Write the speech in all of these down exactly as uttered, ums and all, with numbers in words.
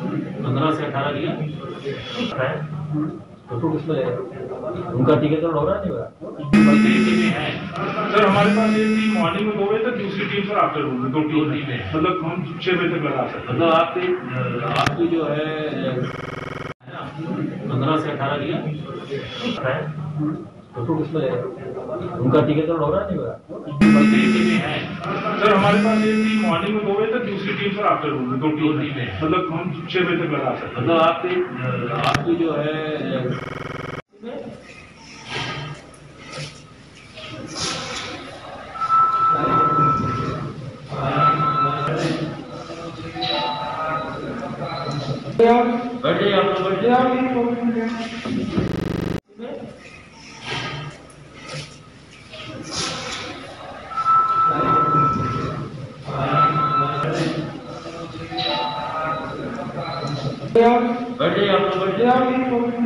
पंद्रह से अठारह लिया तो तो उसमें उनका टीकाकरण हो रहा नहीं हो रहा है। सर हमारे पास एक टीम मॉर्निंग में दो बजे तक, दूसरी टीम सर आफ्टर नून में दो टीम है, मतलब हम छह बजे तक लगा सकते हैं। मतलब आपके आपकी जो है पंद्रह से अठारह लिया है तो तो उसमें उनका टीकाकरण हो रहा नहीं हो रहा है। सर हमारे पास एक टीम मॉर्निंग में दो बजे तक, दूसरी टीम सर आफ्टर नून में दो टीम है, मतलब हम छह बजे तक लगा सकते हैं। मतलब आपके आपकी जो है बैठे आप लोग बैठे बैठे आप लोग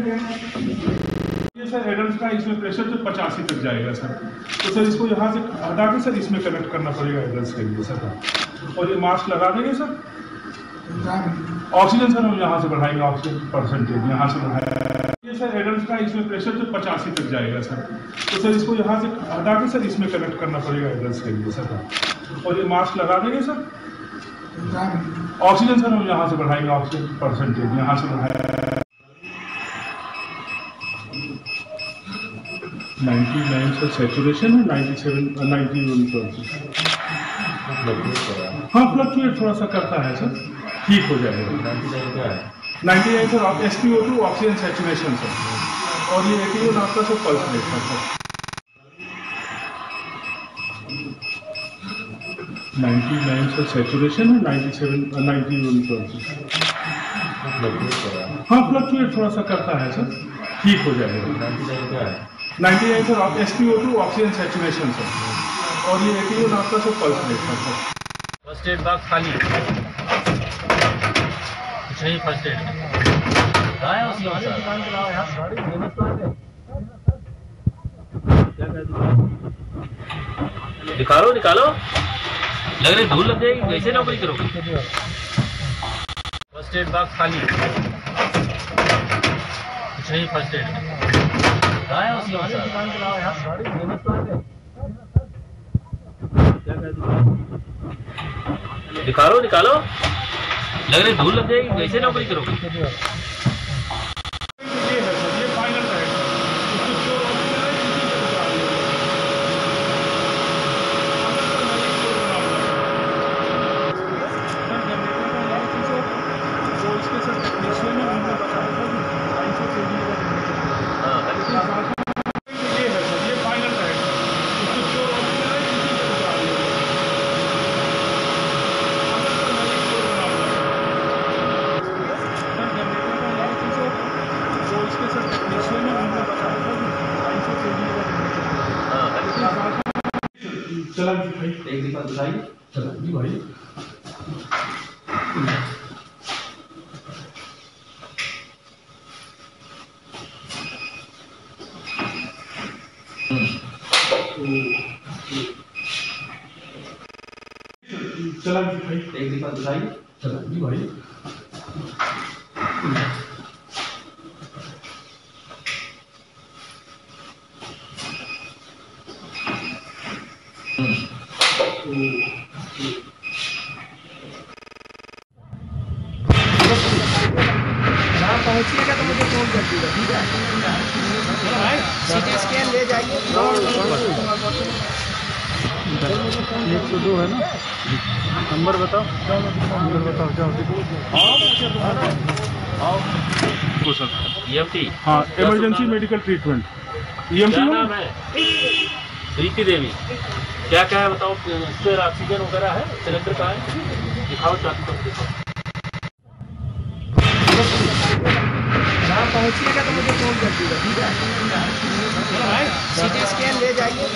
बैठे। सर हेडर्स का इसमें प्रेशर जो पचासी तक जाएगा सर, तो सर इसको यहाँ से हटा के सर इसमें कनेक्ट करना पड़ेगा हेडर्स के लिए सर, और ये मास्क लगा देंगे सर। ऑक्सीजन सर हम यहाँ से बढ़ाएंगे, ऑक्सीजन परसेंटेज यहाँ से बढ़ाएगा। ये सर हेडर्स का इसमें प्रेशर जो पचासी तक जाएगा सर, तो सर इसको यहाँ से हटा के सर इसमें कनेक्ट करना पड़ेगा हेडर्स के लिए सर, और ये मास्क लगा देंगे सर। ऑक्सीजन सर हम यहाँ से बढ़ाएंगे, ऑक्सीजन परसेंटेज यहाँ से बढ़ाएगा। नाइन्टी नाइन सर सैचुरेशन है, ninety seven ninety one percent. हाँ फ्लक्चुएट थोड़ा सा करता है सर, ठीक हो जाएगा। नाइन्टी नाइन सर आप S P O two oxygen saturation sir, और ये एटी वन आपका सर पल्स रेट है sir. Ninety nine sir saturation है, ninety seven ninety one percent. हाँ फ्लक्चुएट थोड़ा सा करता है सर, ठीक हो जाएगा। नाइन्टी नाइन सर आप S P O two oxygen saturation sir, और ये एटी वन आपका सर पल्स रेट है सर। फर्स्ट एड बॉक्स खाली है, कुछ नहीं फर्स्ट एड है, निकालो निकालो, लग रही धूल लग जाएगी, कैसे नौकरी करोगे। फर्स्ट एड बॉक्स खाली है, कुछ नहीं फर्स्ट एड है। निकालो निकालो, लग रही धूल लग जाएगी, कैसे नौकरी करोगे। चला भाई एक दिन बाद दिखाइए, चला जी भाई। चला जी भाई एक दिन बाद दिखाइए, चला जी भाई। पहुँचिएगा तो मुझे फोन कर दीजिएगा, ठीक है। सीटी स्कैन ले जाइए, एक सौ दो है ना, नंबर बताओ नंबर बताओ जाओ सर। ई एम टी हाँ, emergency medical treatment E M T. Preeti Devi क्या क्या है बताओ, सर ऑक्सीजन वगैरह है, सिलेंडर कहाँ है दिखाओ, चालू कर देखो। जहाँ पहुँचिएगा तो मुझे फोन कर दीजिएगा, ठीक है। सीटी स्कैन ले जाइए, एक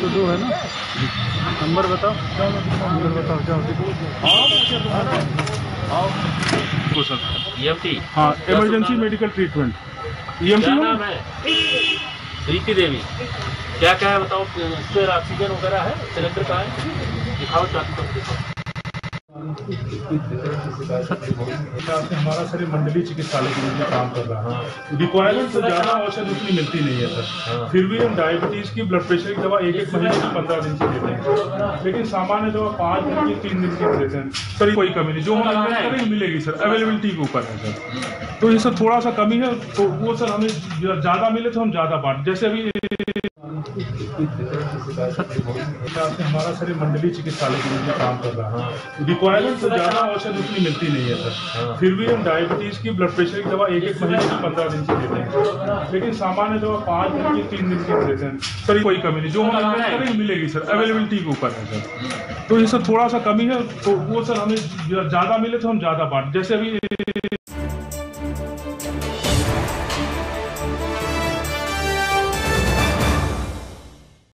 सौ दो है ना, नंबर बताओ नंबर बताओ जाओ सर। ई एम टी हाँ, emergency medical treatment Preeti Devi क्या क्या है बताओ, सर ऑक्सीजन वगैरह है, सिलेंडर कहाँ है दिखाओ, चालू कर देखो। हमारा सर मंडली चिकित्सालय के रूप में काम कर रहा है। रिक्वायरमेंट तो ज़्यादा औषध उतनी मिलती नहीं है सर, फिर भी हम डायबिटीज़ की ब्लड प्रेशर की दवा एक एक महीने की पंद्रह दिन की देते हैं, लेकिन सामान्य दवा पाँच दिन की तीन दिन की देते हैं सर। कोई कमी नहीं, जो हमें मिलेगी सर अवेलेबिलिटी के ऊपर है सर, तो ये सब थोड़ा सा कमी है, तो वो सर हमें ज़्यादा मिले तो हम ज़्यादा बांट, जैसे अभी हमारा सर मंडली चिकित्सालय के रूप में काम कर रहा है। रिक्वायरमेंट तो ज़्यादा औषध उतनी मिलती नहीं है सर, फिर भी हम डायबिटीज़ की ब्लड प्रेशर की दवा एक एक महीने की पंद्रह दिन की देते हैं, लेकिन सामान्य दवा पाँच दिन की तीन दिन की देते हैं सर। कोई कमी नहीं, जो हमें मिलेगी सर अवेलेबिलिटी के ऊपर है सर, तो ये सब थोड़ा सा कमी है, तो वो सर हमें ज़्यादा मिले तो हम ज़्यादा बांट, जैसे अभी